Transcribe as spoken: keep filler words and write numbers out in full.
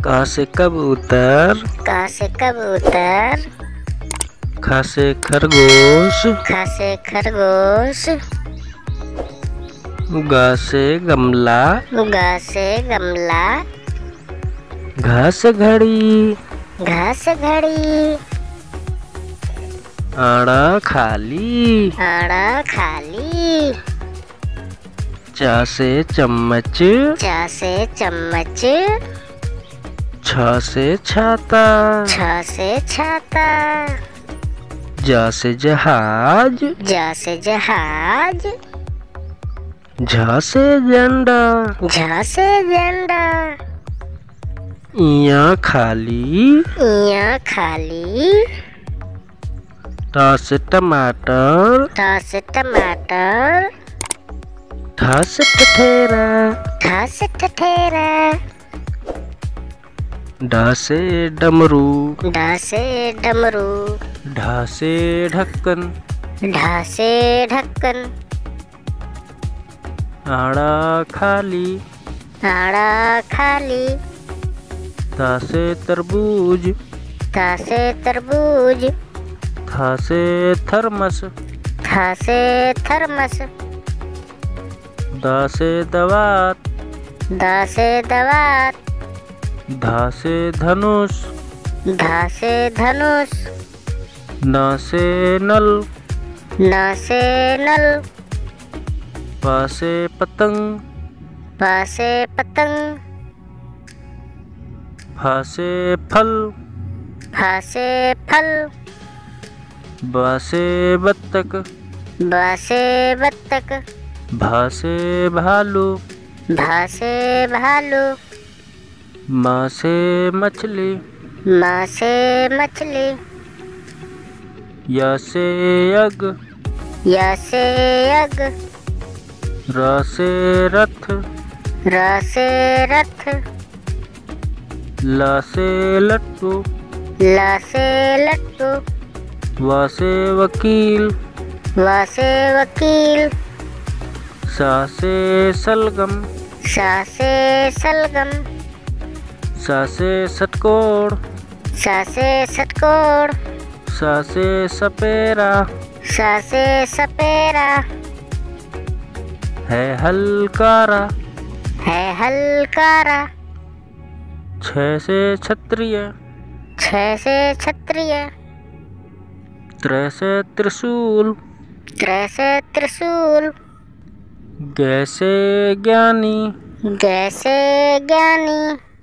क से कबूतर, क से कबूतर। ख से खरगोश, ख से खरगोश। ग से गमला, ग से गमला। घ से घड़ी, घ से घड़ी। आड़ा खाली, आड़ा खाली। च से चम्मच, च से चम्मच। छ से छाता, छ से छाता। ज से जहाज, ज से जहाज। झ से झंडा, झ से झंडा। इया खाली, इया खाली। ट से टमाटर, ट से टमाटर। ठ से ठठेरा, ठ से ठठेरा। ड से डमरू, ड से डमरू। ढ से ढक्कन, ढ से ढक्कन। आड़ा खाली, आड़ा खाली। त से तरबूज, त से तरबूज। थ से थर्मस, थ से थर्मस। द से दवात, द से दवात। ध से धनुष, ध से धनुष। न से नल, न से नल। प से पतंग, प से पतंग। फ से फल, फ से फल। ब से बत्तख, ब से बत्तख। भ से भालू, भ से भालू। म से मछली, म से मछली। य से यज्ञ, य से यज्ञ। र से रथ, र से रथ। ल से लट्टू, ल से लट्टू। व से वकील, व से वकील। स से सलगम, स से सलगम। स से षटकोण, स से षटकोण। स से सपेरा, स से सपेरा। है हलकारा, है हलकारा। छ से क्षत्रिय, छ से क्षत्रिय। त्रै से त्रिशूल, त्रै से त्रिशूल। गै से ज्ञानी, गै से ज्ञानी।